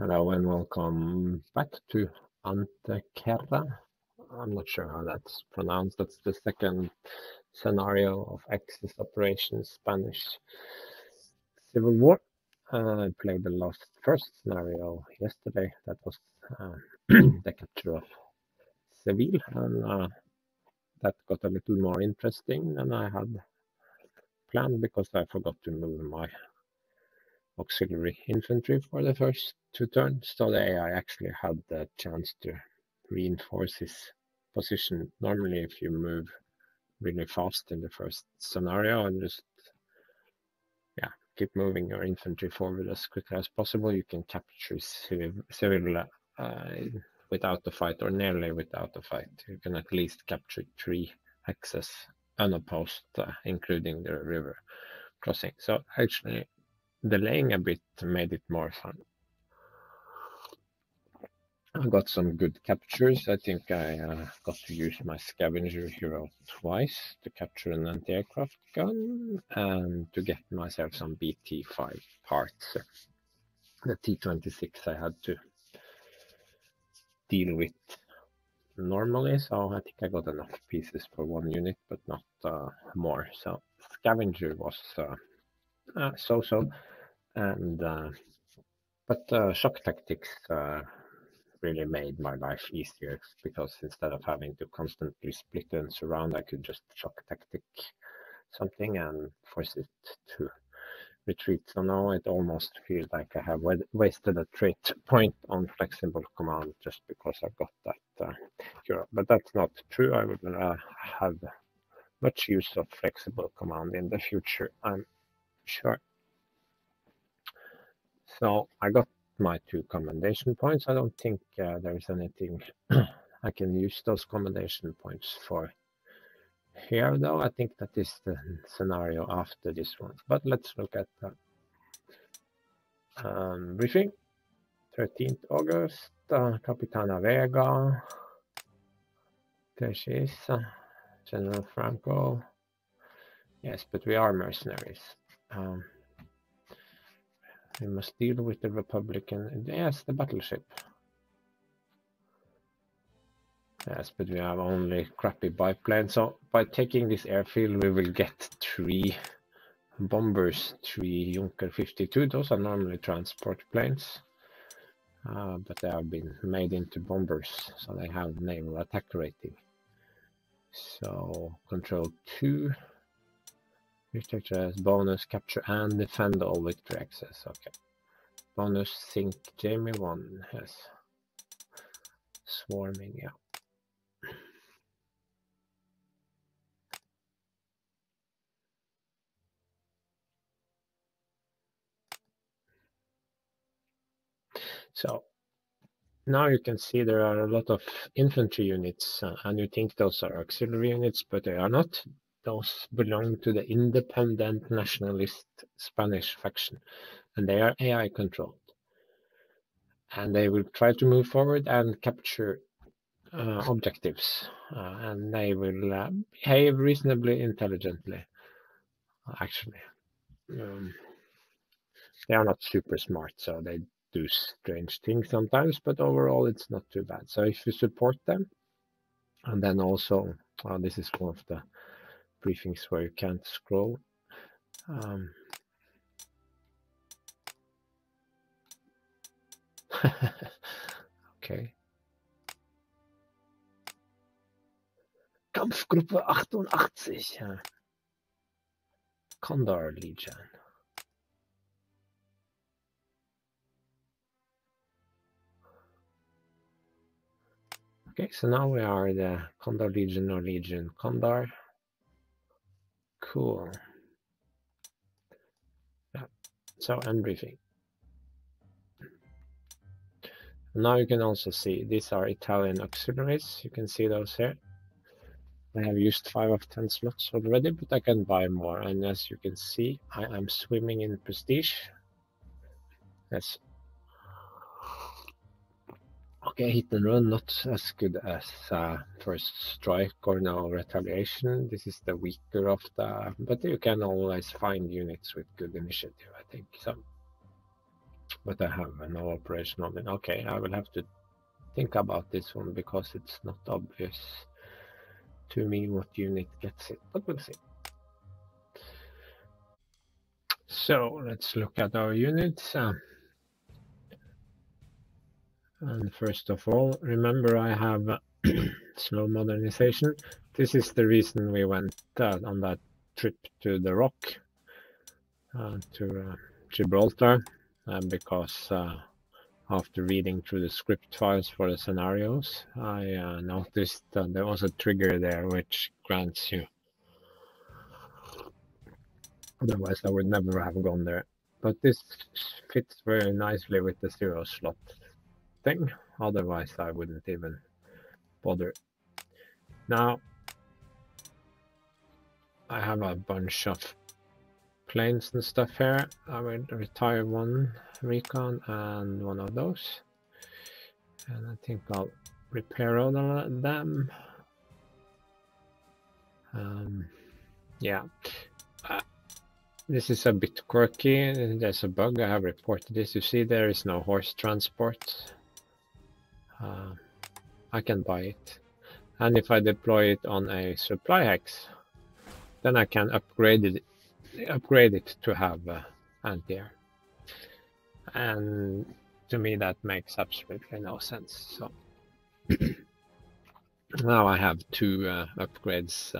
Hello and welcome back to Antequera. I'm not sure how that's pronounced. That's the second scenario of Axis Operation Spanish Civil War. I played the first scenario yesterday. That was the capture of Seville, and that got a little more interesting than I had planned because I forgot to move my auxiliary infantry for the first two turns, so the AI actually had the chance to reinforce his position. Normally, if you move really fast in the first scenario and just keep moving your infantry forward as quickly as possible, you can capture Seville without a fight, or nearly without a fight. You can at least capture 3 axes unopposed, including the river crossing. So actually, delaying a bit made it more fun. I got some good captures. I think I got to use my scavenger hero twice to capture an anti-aircraft gun and to get myself some BT-5 parts. The T-26 I had to deal with normally, so I think I got enough pieces for one unit, but not more. So scavenger was so, but shock tactics really made my life easier, because instead of having to constantly split and surround, I could just shock tactic something and force it to retreat. So now it almost feels like I have wasted a trait point on flexible command just because I got that hero. But that's not true. I will have much use of flexible command in the future, I'm sure. So I got my 2 commendation points. I don't think there's anything I can use those commendation points for here, though. I think that is the scenario after this one. But let's look at the briefing. 13th August, Capitana Vega. There she is. General Franco. Yes, but we are mercenaries. We must deal with the Republican. Yes, the battleship. Yes, but we have only crappy biplane. So by taking this airfield, we will get 3 bombers, 3 Junker 52. Those are normally transport planes, but they have been made into bombers, so they have naval attack rating. So control 2. Victorxes, bonus, capture and defend all Victorxes. Okay. Bonus, sink, Jamie 1. Yes. Swarming, yeah. So now you can see there are a lot of infantry units, and you think those are auxiliary units, but they are not. Those belong to the independent nationalist Spanish faction, and they are AI controlled. And they will try to move forward and capture objectives, and they will behave reasonably intelligently, actually. They are not super smart, so they do strange things sometimes, but overall it's not too bad. So if you support them, and then also, this is one of the briefings where you can't scroll. Okay. Kampfgruppe 88. Condor Legion. Okay, so now we are the Condor Legion, or Legion Condor. Cool. Yeah. So I'm briefing. Now you can also see these are Italian auxiliaries. You can see those here. I have used 5 of 10 slots already, but I can buy more. And as you can see, I am swimming in prestige. Yes. Okay, hit and run, not as good as first strike or no retaliation. This is the weaker of the, but you can always find units with good initiative, I think. So but I have no operation on it. Okay, I will have to think about this one because it's not obvious to me what unit gets it, but we'll see. So let's look at our units. And first of all, remember I have slow modernization. This is the reason we went on that trip to the Rock, to Gibraltar, because after reading through the script files for the scenarios, I noticed that there was a trigger there which grants you. Otherwise, I would never have gone there. But this fits very nicely with the zero slot thing. Otherwise, I wouldn't even bother. Now, I have a bunch of planes and stuff here. I will retire one recon and one of those. And I think I'll repair all of them. Yeah. This is a bit quirky. There's a bug. I have reported this. You see, there is no horse transport. I can buy it. And if I deploy it on a supply hex, then I can upgrade it to have anti-air. And to me, that makes absolutely no sense. So now I have two upgrades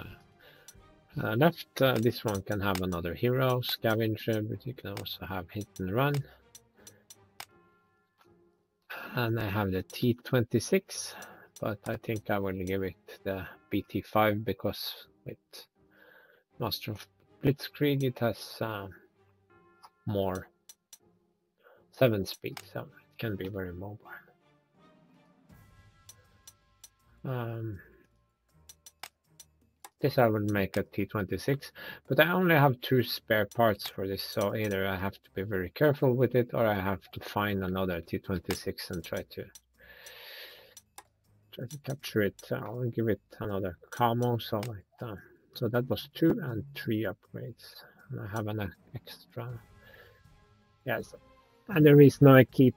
left. This one can have another hero scavenger, but you can also have hit and run. And I have the T-26, but I think I will give it the BT-5 because with Master of Blitzkrieg it has more 7 speed, so it can be very mobile. This I will make a T-26, but I only have 2 spare parts for this, so either I have to be very careful with it or I have to find another T-26 and try to capture it. I'll give it another camo, so it, so that was 2 and 3 upgrades, and I have an extra. Yes, and the reason I keep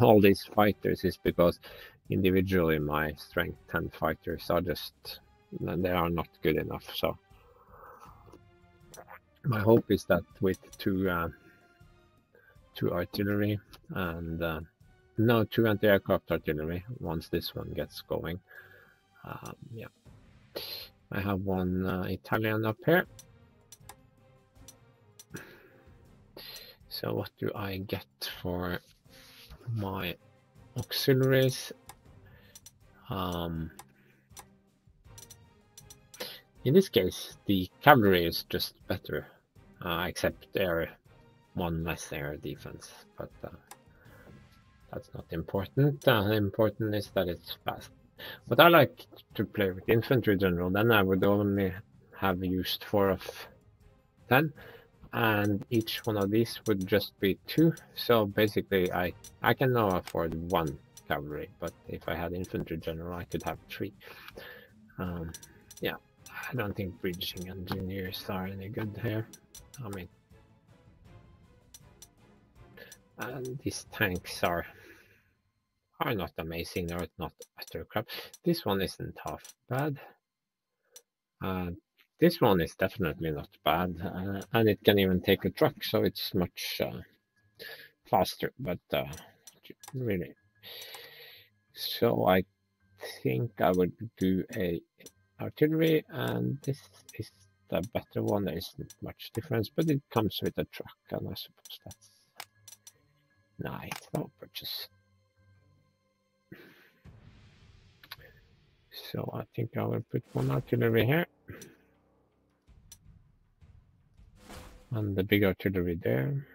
all these fighters is because individually my strength 10 fighters are just, and they are not good enough, so my hope is that with two artillery and no, 2 anti-aircraft artillery once this one gets going. Yeah, I have one Italian up here. So what do I get for my auxiliaries? In this case, the cavalry is just better, except they're one less air defense, but that's not important. Important is that it's fast. But I like to play with infantry general, then I would only have used 4 of 10, and each one of these would just be 2, so basically I can now afford 1 cavalry, but if I had infantry general I could have 3. Yeah. I don't think bridging engineers are any good here. I mean, and these tanks are not amazing, they're not utter crap. This one isn't half bad. This one is definitely not bad, and it can even take a truck, so it's much faster, but really. So I think I would do a artillery, and this is the better one. There isn't much difference, but it comes with a truck, and I suppose that's nice. No purchase. So I think I will put one artillery here, and the big artillery there.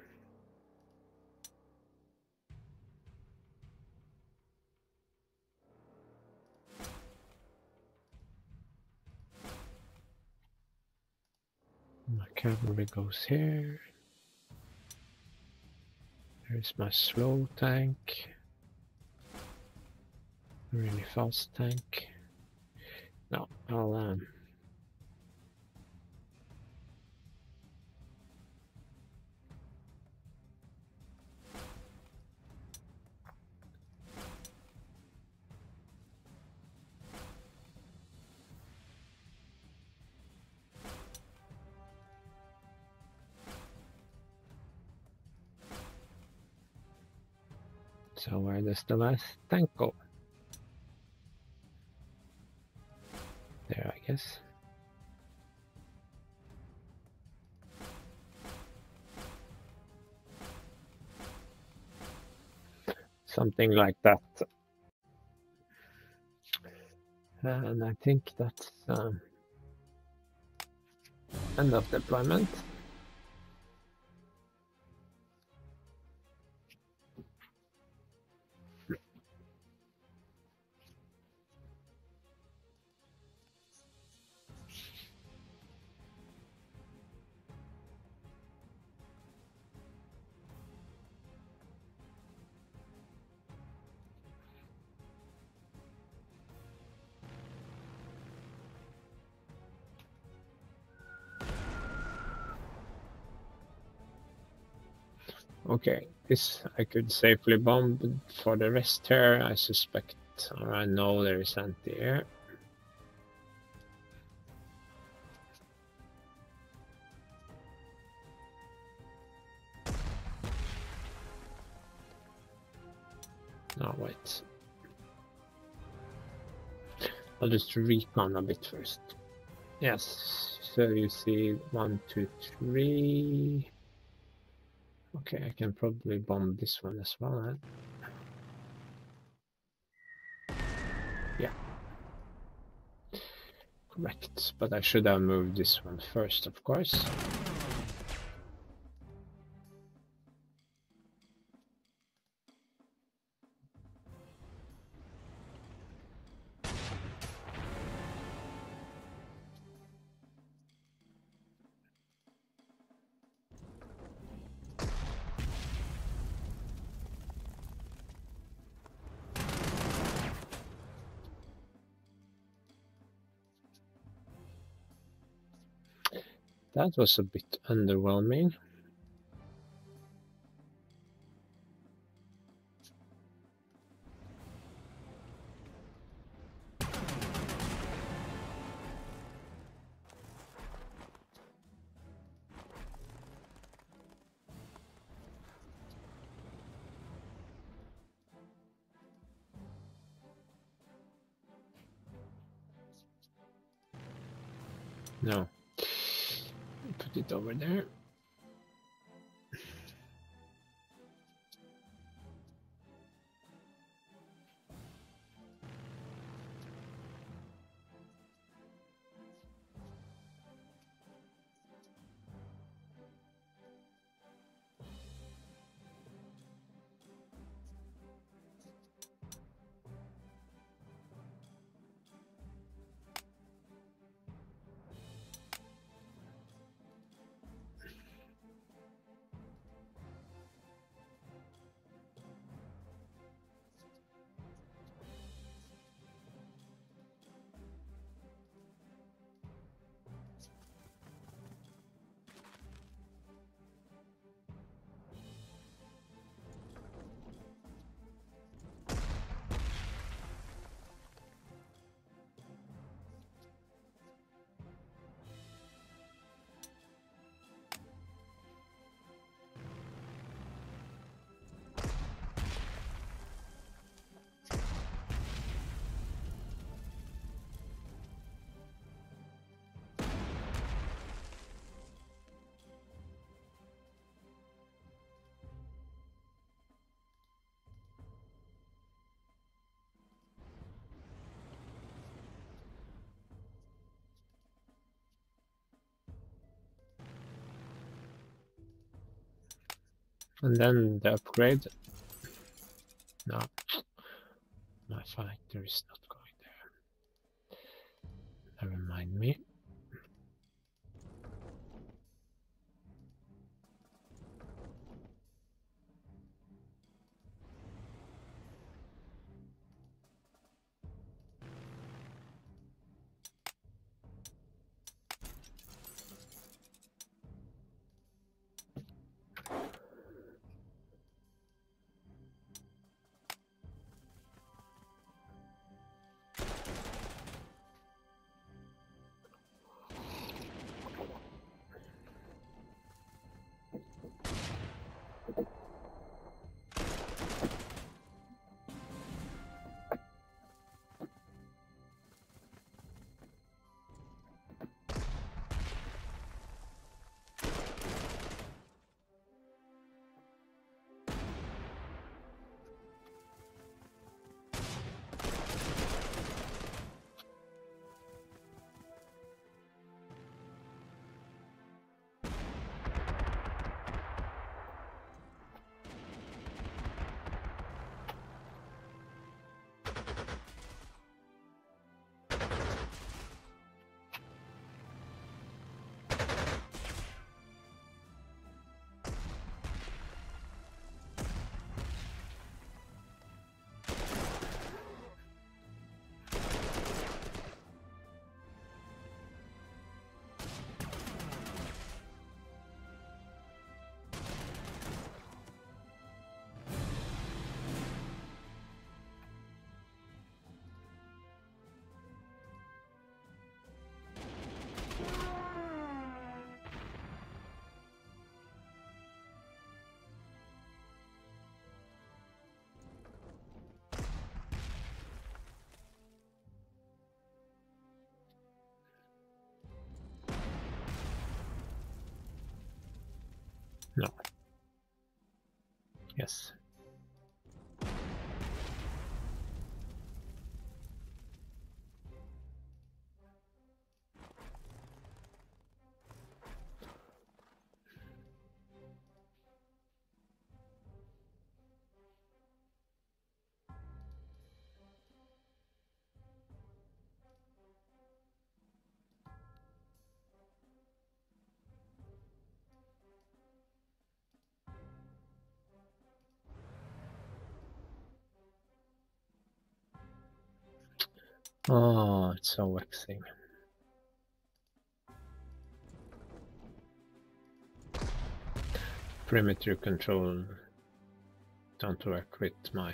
My cavalry goes here. There's my slow tank. Really fast tank. Now I'll So where does the last tank go? There, I guess. Something like that. And I think that's end of deployment. Okay, this I could safely bomb. For the rest here, I suspect, or I know there is anti-air. No, wait. I'll just recon a bit first. Yes, so you see 1, 2, 3... Okay, I can probably bomb this one as well, eh? Yeah. Correct, but I should have moved this one first, of course. That was a bit underwhelming. No. It over there. And then the upgrade. No, my fighter is not going there. Never mind me. No. Yes. Oh, it's so waxing. Perimeter control. Don't work with my...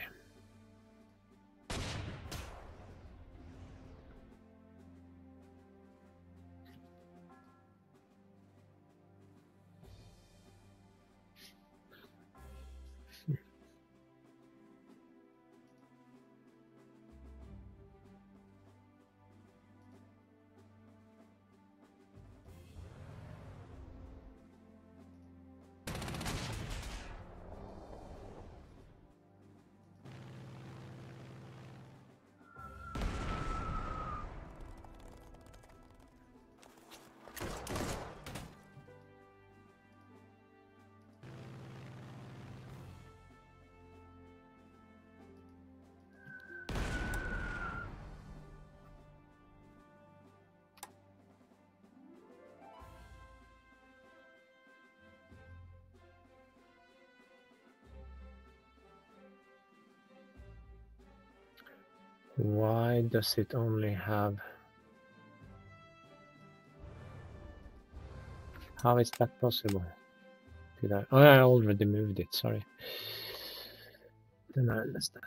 Why does it only have... How is that possible? Did I... Oh, I already moved it, sorry. Then I understand.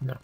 No.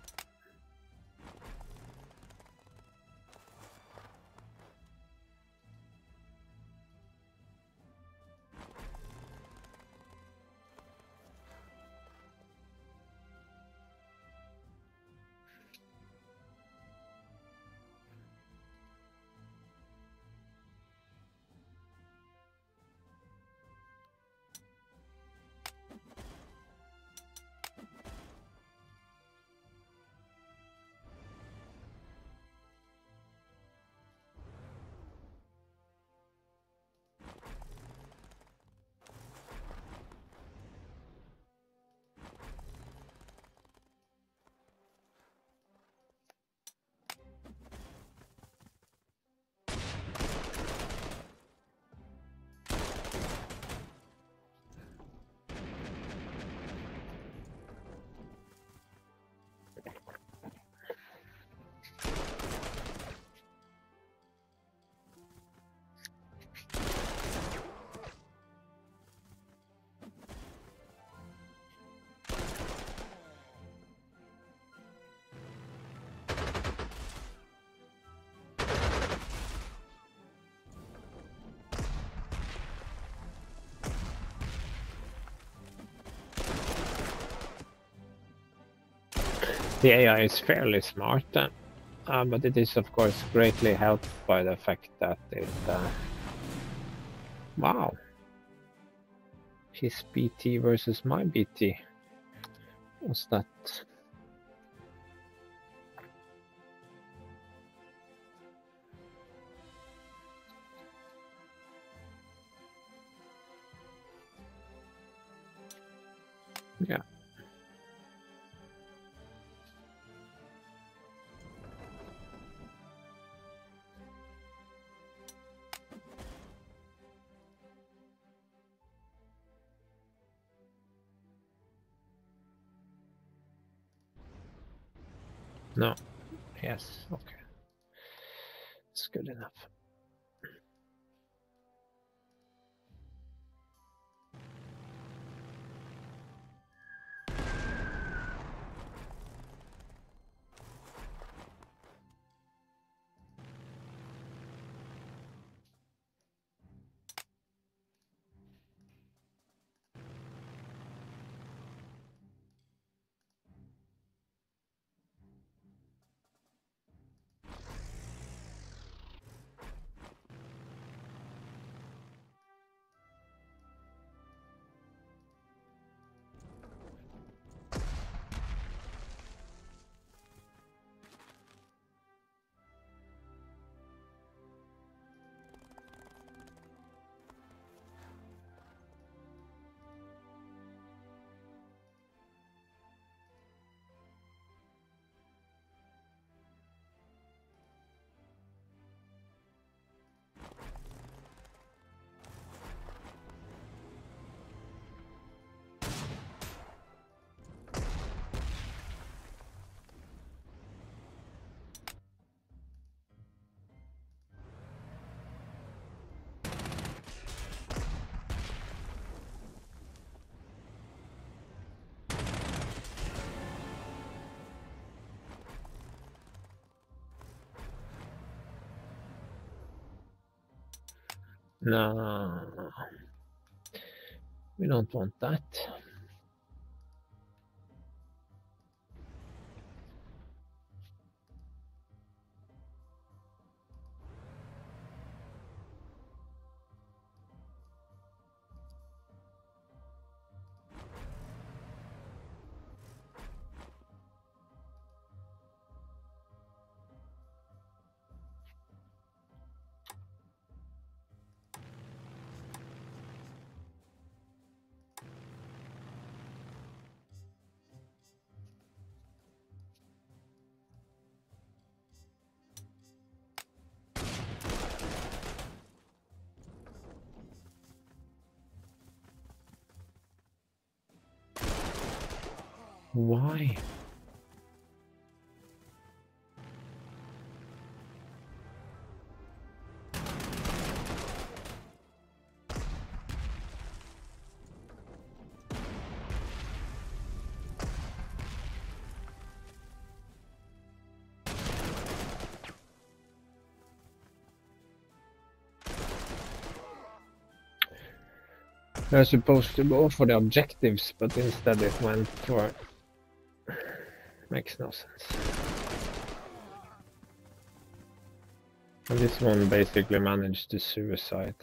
The AI is fairly smart, but it is of course greatly helped by the fact that it... wow! His BT versus my BT. What's that? Yeah. No. Yes. Okay. It's good enough. No, we don't want that. Why? They're supposed to go for the objectives, but instead it went for... Makes no sense. And this one basically managed to suicide.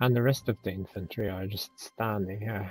And the rest of the infantry are just standing here.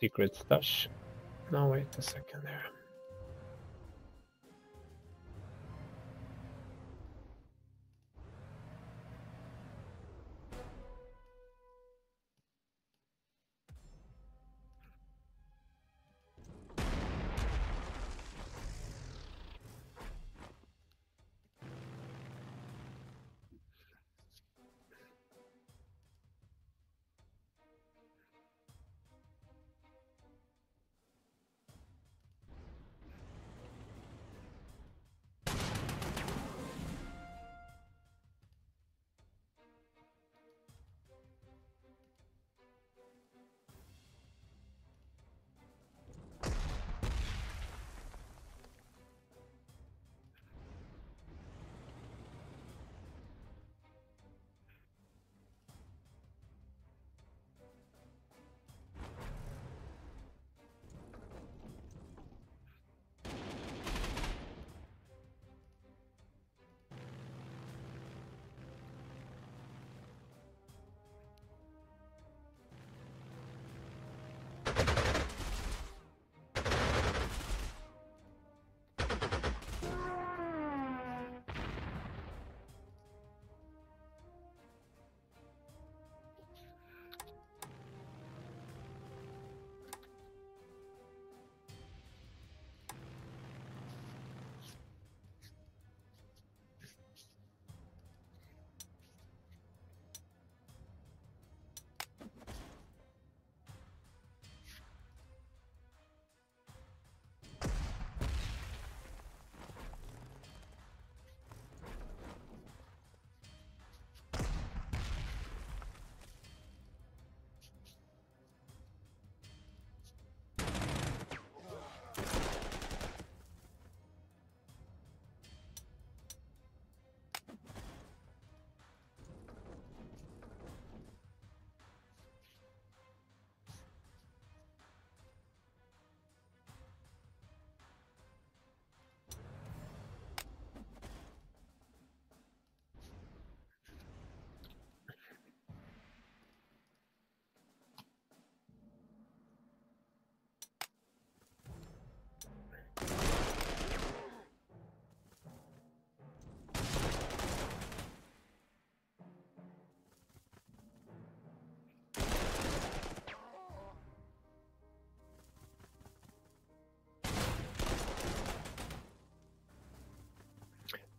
Secret stash. No, wait a second there.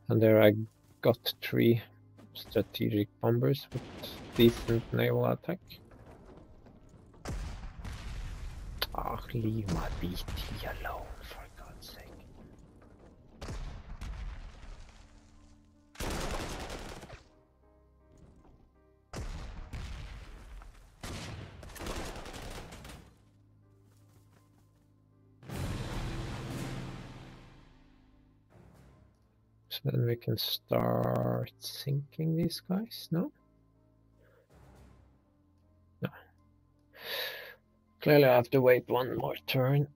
And there I got 3 strategic bombers with decent naval attack. Ah, leave my BT alone, for God's sake. So then we can start sinking these guys, no? Clearly I have to wait one more turn.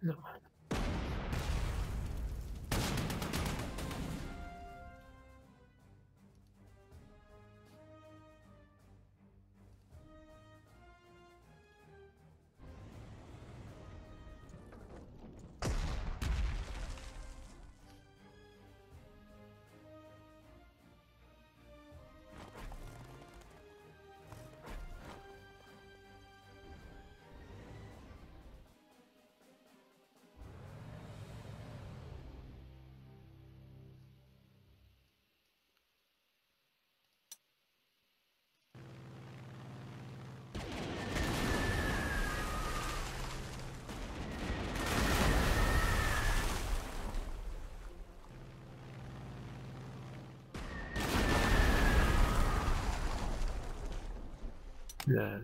No. plan.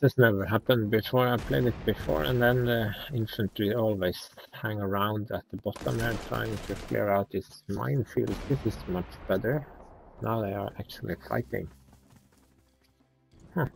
This has never happened before. I played it before, and then the infantry always hang around at the bottom there trying to clear out this minefield. This is much better. Now they are actually fighting. Huh.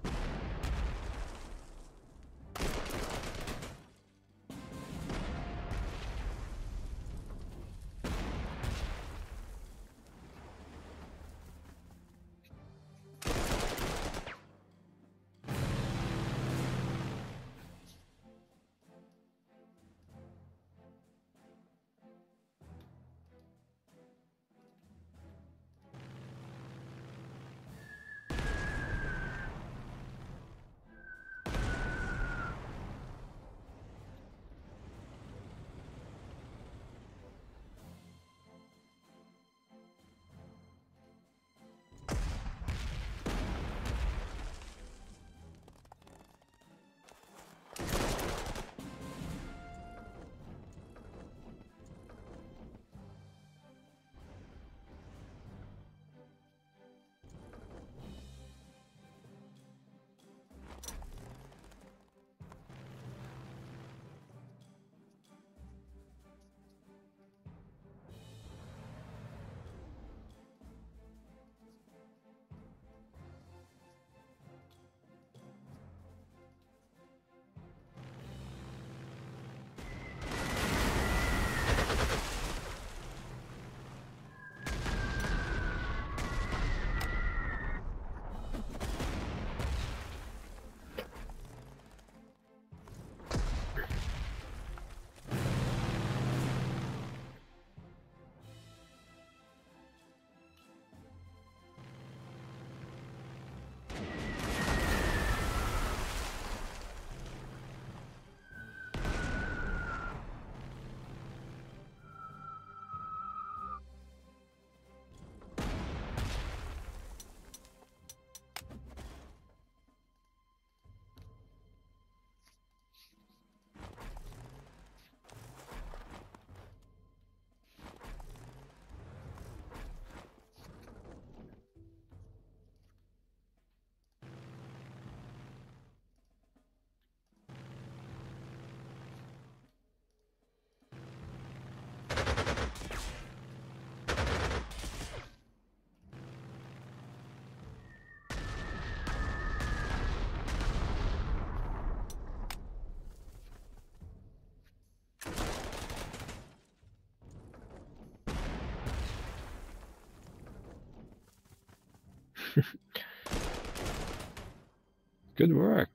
Good work,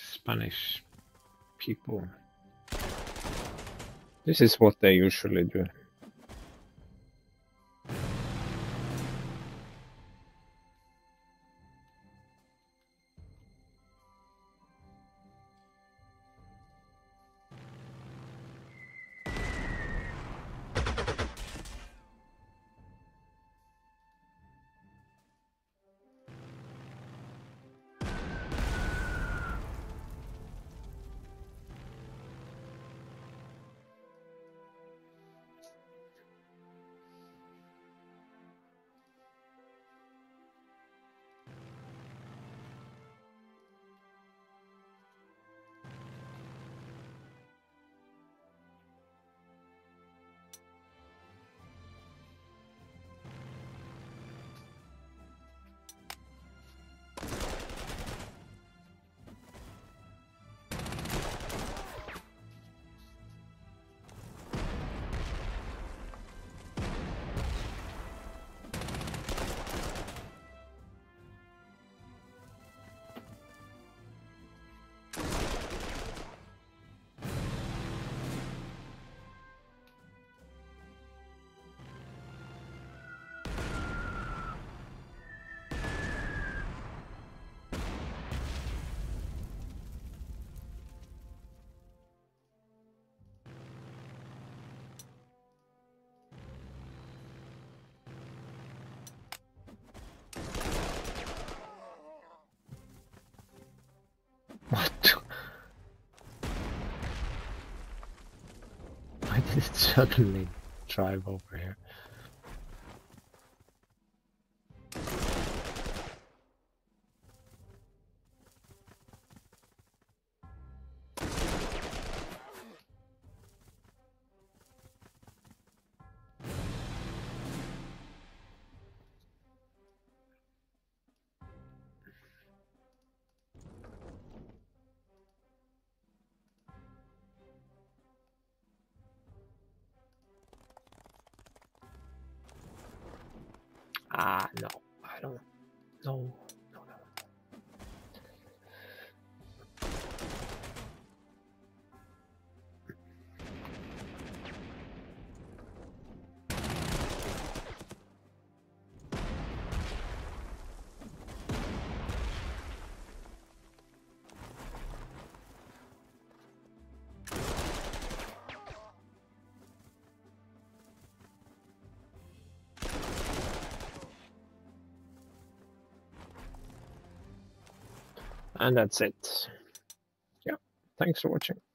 Spanish people. This is what they usually do. Suddenly drive over here. No, I don't know. And that's it. Yeah, thanks for watching.